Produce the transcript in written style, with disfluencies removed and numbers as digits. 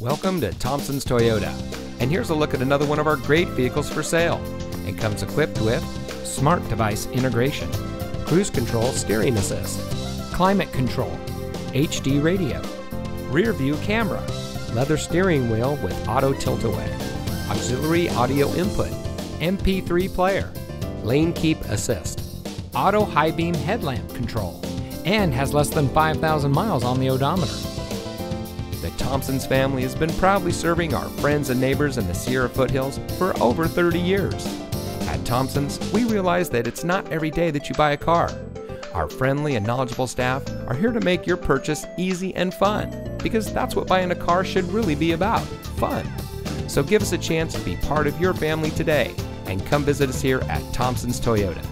Welcome to Thompsons Toyota, and here's a look at another one of our great vehicles for sale. It comes equipped with smart device integration, cruise control steering assist, climate control, HD radio, rear view camera, leather steering wheel with auto tilt-away, auxiliary audio input, MP3 player, lane keep assist, auto high beam headlamp control, and has less than 5,000 miles on the odometer. The Thompsons family has been proudly serving our friends and neighbors in the Sierra foothills for over 30 years. At Thompsons, we realize that it's not every day that you buy a car. Our friendly and knowledgeable staff are here to make your purchase easy and fun, because that's what buying a car should really be about, fun. So give us a chance to be part of your family today and come visit us here at Thompsons Toyota.